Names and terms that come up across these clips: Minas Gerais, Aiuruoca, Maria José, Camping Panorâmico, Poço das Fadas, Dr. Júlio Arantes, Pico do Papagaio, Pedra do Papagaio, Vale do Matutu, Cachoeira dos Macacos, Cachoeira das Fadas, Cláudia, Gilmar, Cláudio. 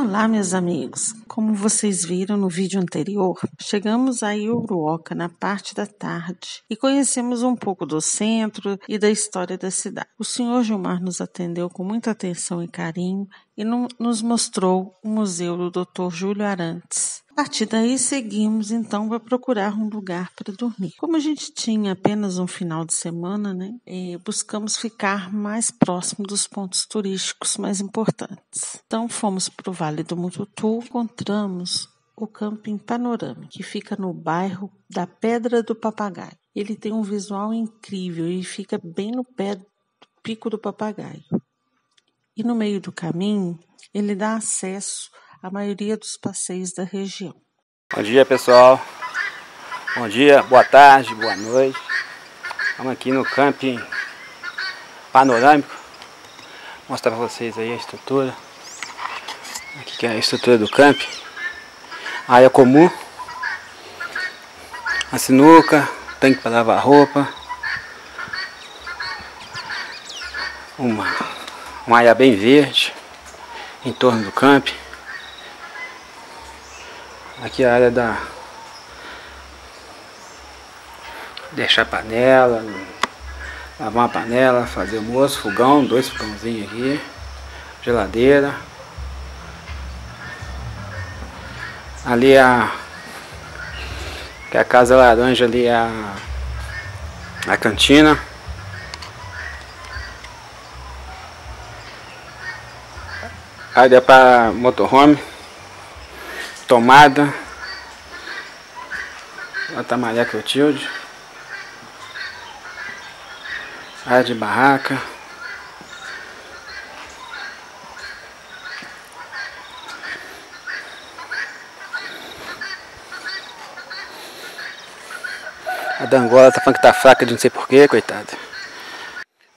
Olá, meus amigos! Como vocês viram no vídeo anterior, chegamos a Aiuruoca na parte da tarde e conhecemos um pouco do centro e da história da cidade. O senhor Gilmar nos atendeu com muita atenção e carinho e nos mostrou o museu do Dr. Júlio Arantes. A partir daí, seguimos então para procurar um lugar para dormir. Como a gente tinha apenas um final de semana, buscamos ficar mais próximo dos pontos turísticos mais importantes. Então, fomos para o Vale do Matutu, encontramos o Camping Panorâmico, que fica no bairro da Pedra do Papagaio. Ele tem um visual incrível e fica bem no pé do Pico do Papagaio. E no meio do caminho, ele dá acesso a maioria dos passeios da região. Bom dia, pessoal. Bom dia, boa tarde, boa noite. Estamos aqui no Camping Panorâmico. Vou mostrar para vocês aí a estrutura. Aqui que é a estrutura do camping. A área comum. A sinuca, tanque para lavar roupa. Uma área bem verde em torno do camping. Aqui a área da deixar panela, lavar uma panela, fazer almoço, fogão, 2 fogãozinhos aqui, geladeira. Ali a casa laranja, ali a cantina. Área para motorhome. Tomada, lá tá Maria que eu tilde, área de barraca, a da Angola tá falando que tá fraca de não sei porquê, coitada.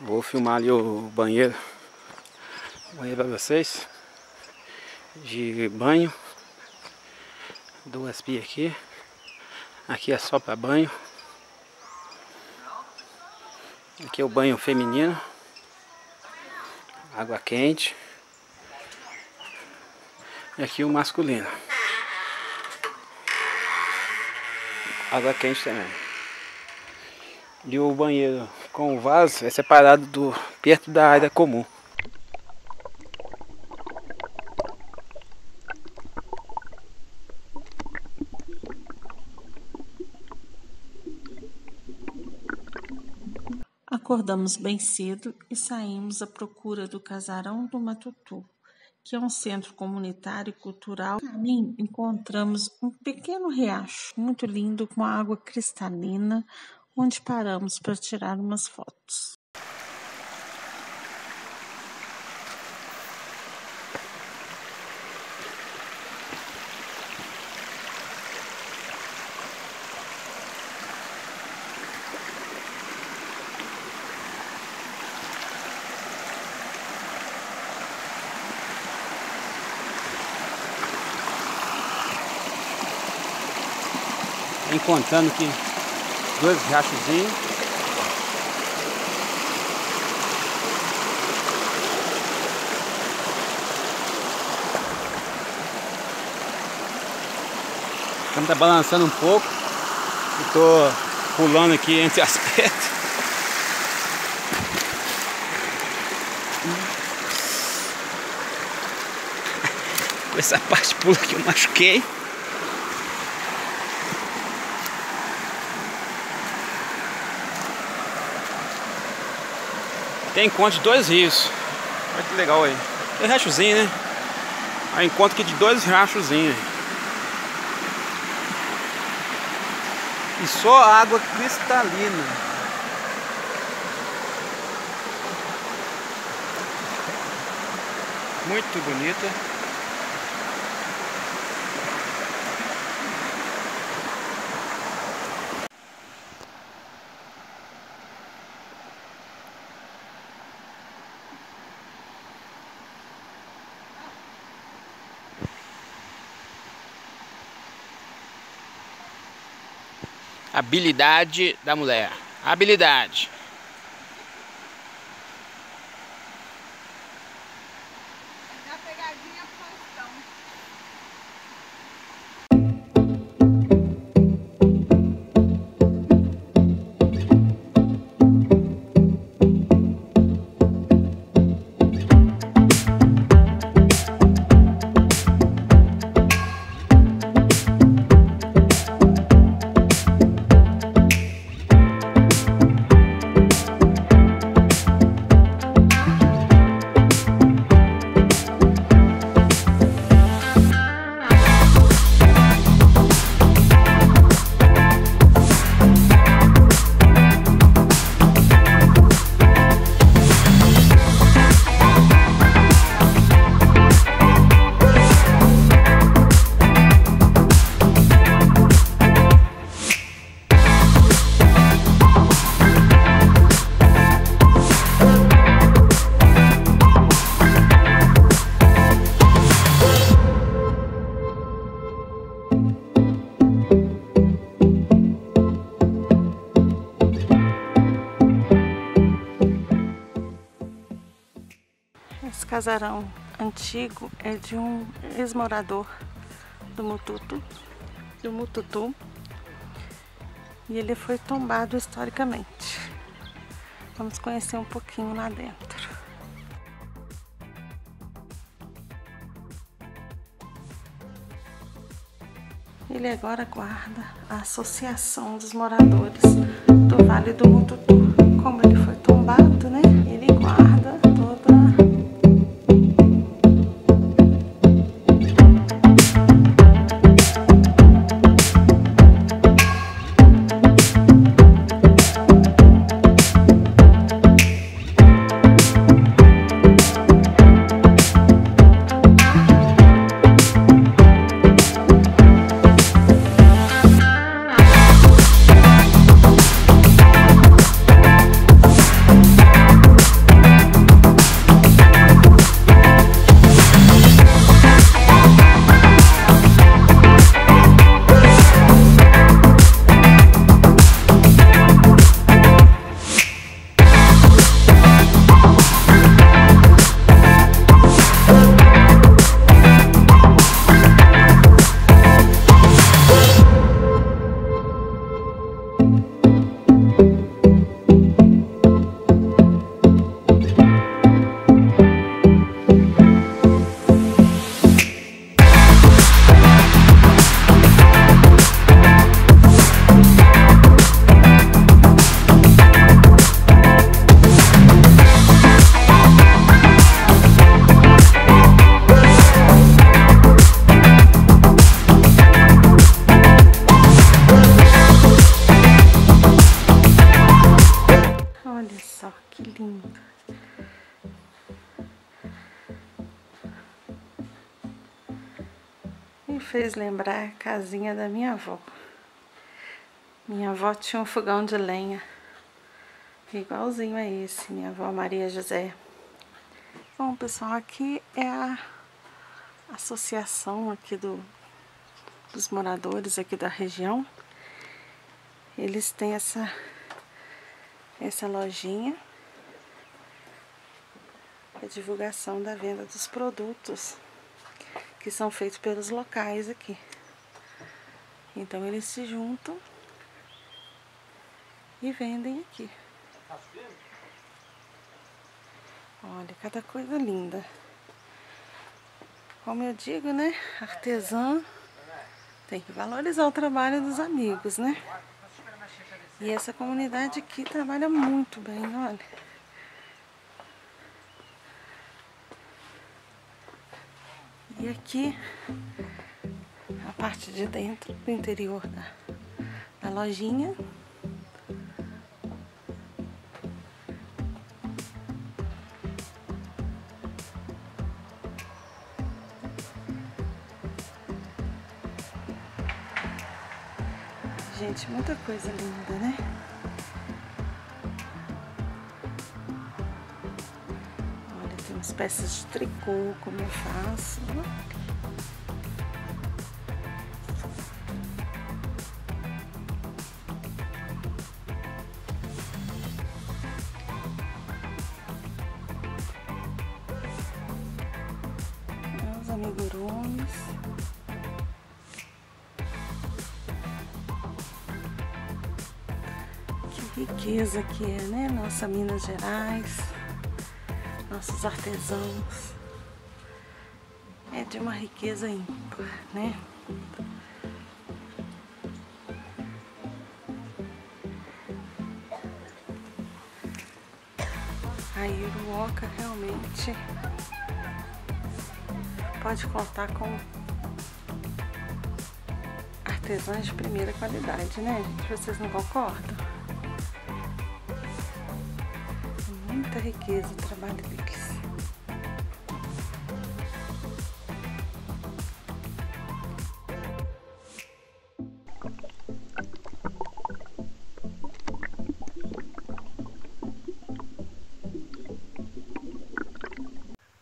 Vou filmar ali o banheiro pra vocês, de banho. 2 pias aqui é só para banho. Aqui é o banho feminino, água quente, e aqui o masculino, água quente também. E o banheiro com o vaso é separado perto da área comum. Acordamos bem cedo e saímos à procura do Casarão do Matutu, que é um centro comunitário e cultural. No caminho, encontramos um pequeno riacho muito lindo com água cristalina, onde paramos para tirar umas fotos. Encontrando aqui 2 riachozinhos. Estamos balançando um pouco. Estou pulando aqui entre as pedras. Com essa parte pula que eu machuquei. Tem encontro de 2 rios. Olha que legal aí. É riachozinho, né? Aí encontro aqui de 2 riachozinhos. E só água cristalina. Muito bonita. Habilidade da mulher. Habilidade. É da pegadinha postão. Esse casarão antigo é de um ex-morador do Matutu, e ele foi tombado historicamente. Vamos conhecer um pouquinho lá dentro. Ele agora guarda a Associação dos Moradores do Vale do Matutu. Como ele foi tombado, né? Ele guarda toda... Fez lembrar a casinha da minha avó. Minha avó tinha um fogão de lenha igualzinho a esse, minha avó Maria José. Bom, pessoal, aqui é a associação aqui dos moradores aqui da região. Eles têm essa lojinha, a divulgação da venda dos produtos que são feitos pelos locais aqui. Então eles se juntam e vendem aqui. Olha, cada coisa linda. Como eu digo, né? Artesã tem que valorizar o trabalho dos amigos, né? E essa comunidade aqui trabalha muito bem, olha. E aqui, a parte de dentro, do interior da lojinha. Gente, muita coisa linda, né? As peças de tricô, como eu faço. Os amigurumes. Que riqueza que é, né? Nossa Minas Gerais. Nossos artesãos é de uma riqueza ímpar, né? A Aiuruoca realmente pode contar com artesãos de primeira qualidade, né? Vocês não concordam? Muita riqueza o trabalho deles.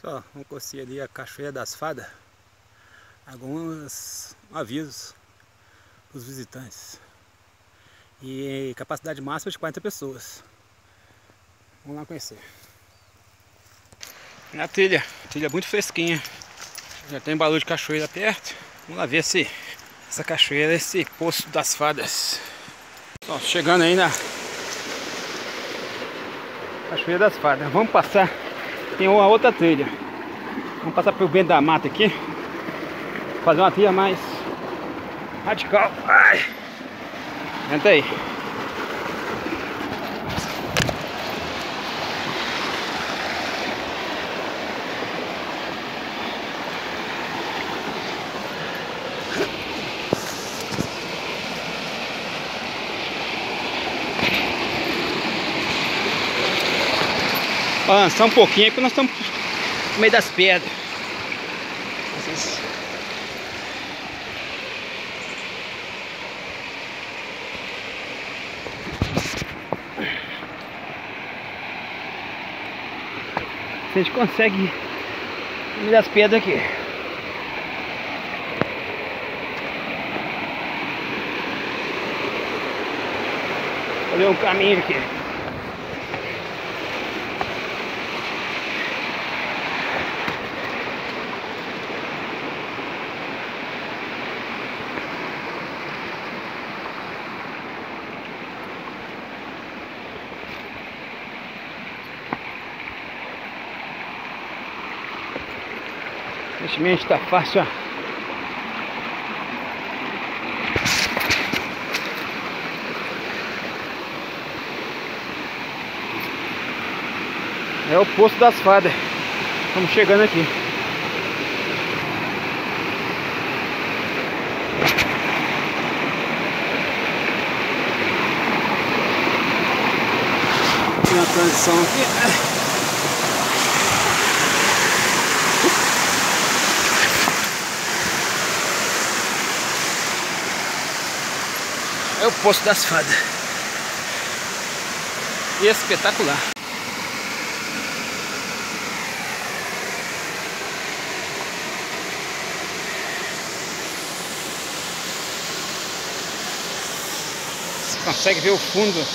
Só vamos conseguir ali a Cachoeira das Fadas. Alguns avisos para os visitantes. E capacidade máxima de 40 pessoas. Vamos lá conhecer. E a trilha é muito fresquinha. Já tem barulho de cachoeira perto. Vamos lá ver se essa cachoeira, esse Poço das Fadas. Então, chegando aí na Cachoeira das Fadas. Vamos passar, tem uma outra trilha. Vamos passar pelo bento da mata aqui. Fazer uma trilha mais radical. Ai. Entra aí. Avançar um pouquinho, porque nós estamos no meio das pedras. A gente consegue ir no meio das pedras aqui. Olha o caminho aqui. Está fácil, ó. É o Poço das Fadas. Estamos chegando aqui. Tem uma transição aqui. É o Poço das Fadas. Espetacular. Você consegue ver o fundo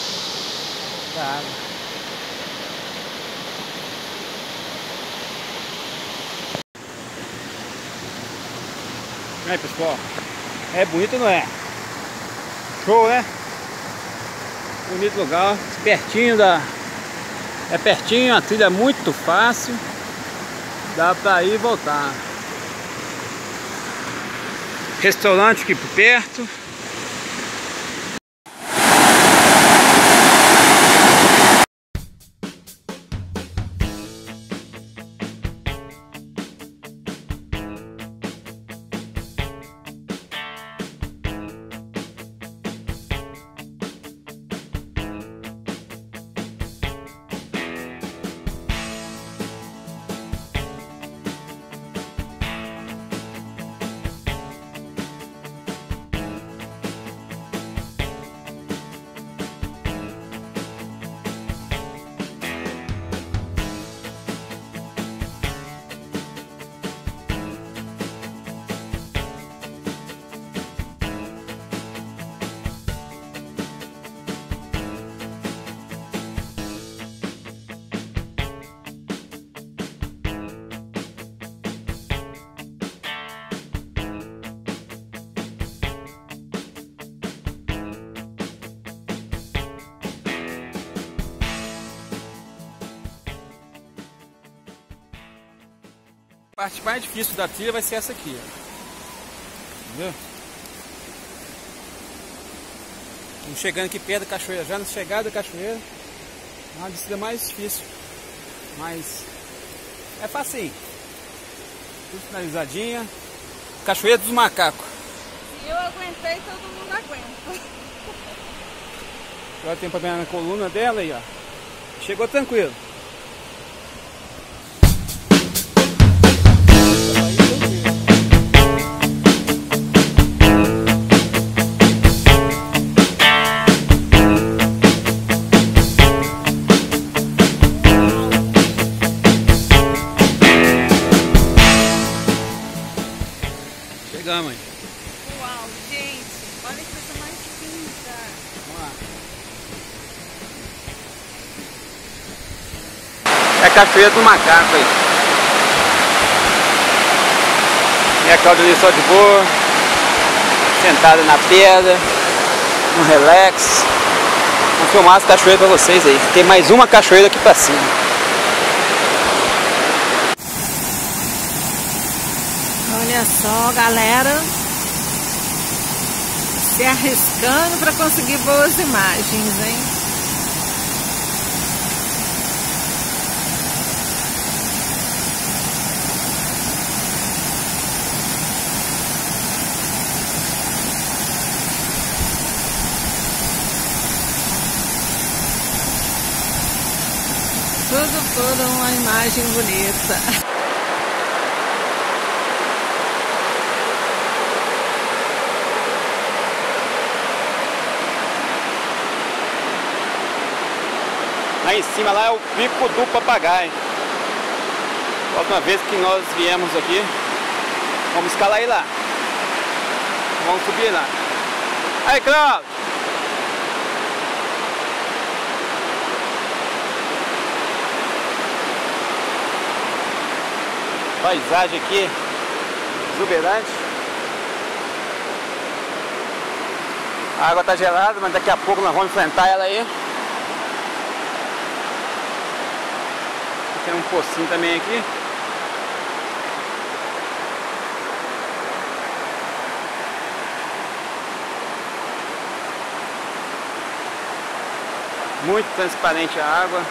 da água. E aí, pessoal, é bonito, não é? Show, né? Bonito lugar, pertinho da... É pertinho, a trilha é muito fácil. Dá pra ir e voltar. Restaurante aqui por perto. A parte mais difícil da trilha vai ser essa aqui, ó. Entendeu? Estamos chegando aqui perto da cachoeira, já na chegada da cachoeira. É uma descida mais difícil, mas é facinho. Tudo finalizadinha. Cachoeira dos Macacos. Se eu aguentei, todo mundo aguenta. Agora tem um problema na coluna dela aí, ó. Chegou tranquilo. Mãe. Uau, gente, olha que coisa mais linda. Vamos lá. É a Cachoeira do Macaco aí. E a Cláudia ali só de boa, sentada na pedra, um relax. Vou filmar as cachoeiras pra vocês aí. Tem mais uma cachoeira aqui pra cima. Olha só, galera, se arriscando pra conseguir boas imagens, hein? Toda uma imagem bonita. Lá em cima lá é o Pico do Papagaio. A última vez que nós viemos aqui, vamos escalar lá. Vamos subir lá. Aí, Cláudio! Paisagem aqui exuberante. A água tá gelada, mas daqui a pouco nós vamos enfrentar ela aí. Tem um pocinho também aqui. Muito transparente a água.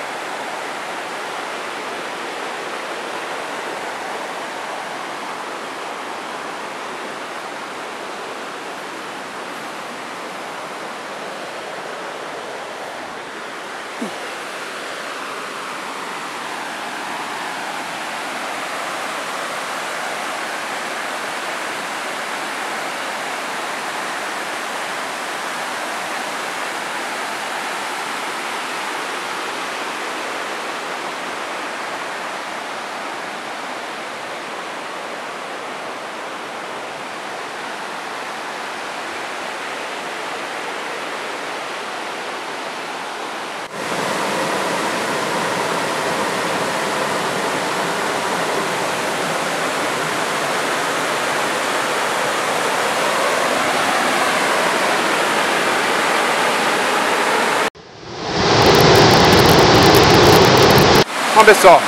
Bom, pessoal,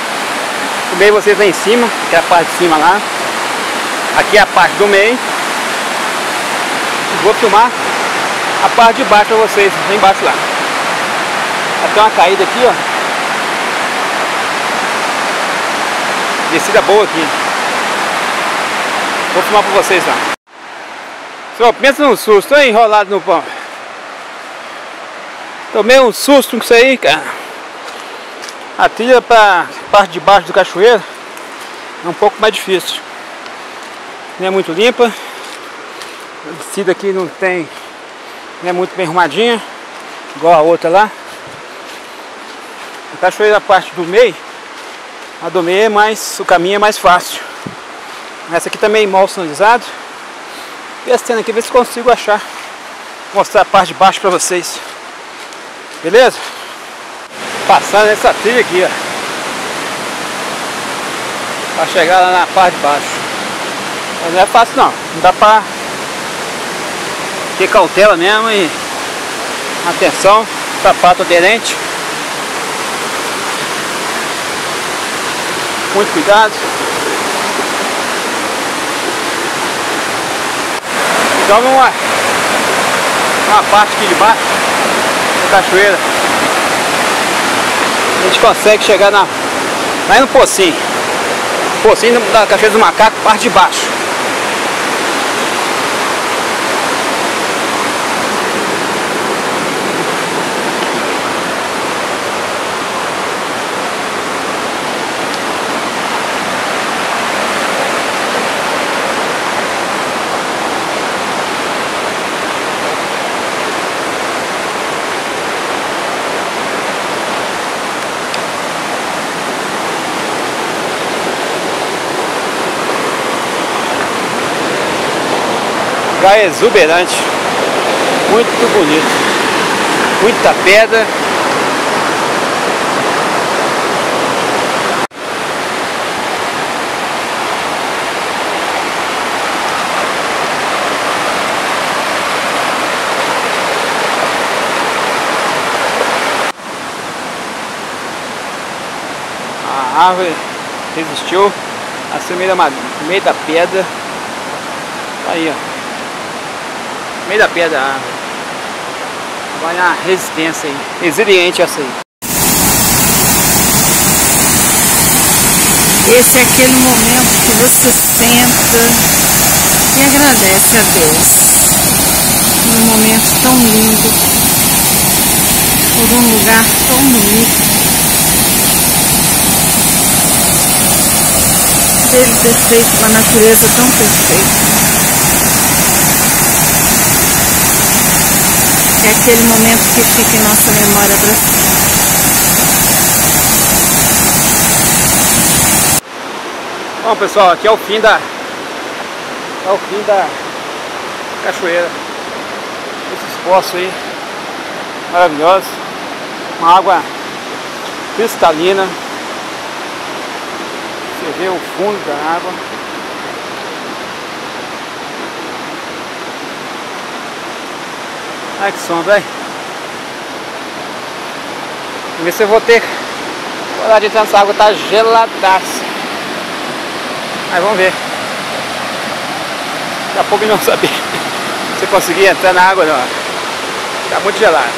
filmei vocês lá em cima, que é a parte de cima lá. Aqui é a parte do meio. Vou filmar a parte de baixo para vocês, lá embaixo lá. Até uma caída aqui, ó. Descida boa aqui. Vou filmar para vocês lá. Pessoal, pensa num susto, hein, enrolado no pão. Tomei um susto com isso aí, cara. A trilha para parte de baixo do cachoeiro é um pouco mais difícil. Não é muito limpa. A descida aqui não tem, não é muito bem arrumadinha, igual a outra lá. A cachoeira da parte do meio, a do meio é mais, o caminho é mais fácil. Essa aqui também é mal sinalizado. Descendo aqui, ver se consigo achar, mostrar a parte de baixo para vocês. Beleza? Passando essa trilha aqui, ó, para chegar lá na parte de baixo. Mas não é fácil não, não dá para ter cautela mesmo e atenção, sapato aderente, muito cuidado. Então vamos lá, uma parte aqui de baixo da cachoeira. A gente consegue chegar lá no pocinho. Pocinho da Cachoeira dos Macacos, parte de baixo. Lugar exuberante, muito bonito, muita pedra. a árvore resistiu, assim no meio da pedra, tá aí, ó, no meio da pedra a árvore, olha a resistência aí, resiliente essa aí. Esse é aquele momento que você senta e agradece a Deus por um momento tão lindo, por um lugar tão bonito, dele ter feito uma natureza tão perfeita. É aquele momento que fica em nossa memória para sempre. Bom, pessoal, aqui é o fim da cachoeira. Esses poços aí maravilhosos, uma água cristalina, você vê o fundo da água. Ai, que sombra, hein? Vamos ver se eu vou ter coragem de entrar nessa água, tá geladaça. Mas vamos ver. Daqui a pouco eu não sabia se eu conseguia entrar na água, não. Tá muito gelado.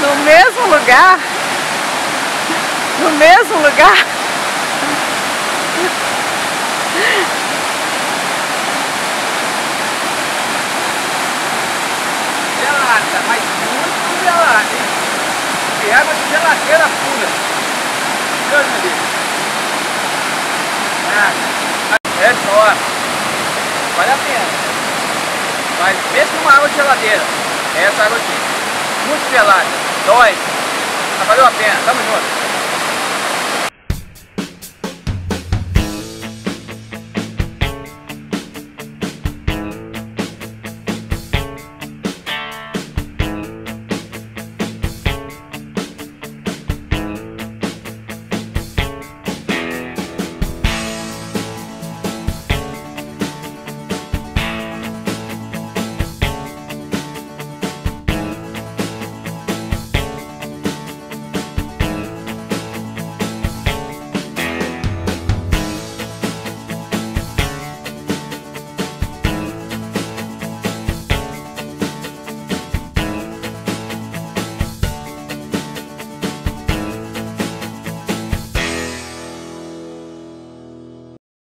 No mesmo lugar. Gelada, mas muito gelada, hein? E água de geladeira pura. Deus me livre. É só. Vale a pena. Mas mesmo uma água de geladeira, essa água aqui, muito gelada, dói. Valeu a pena, tamo junto.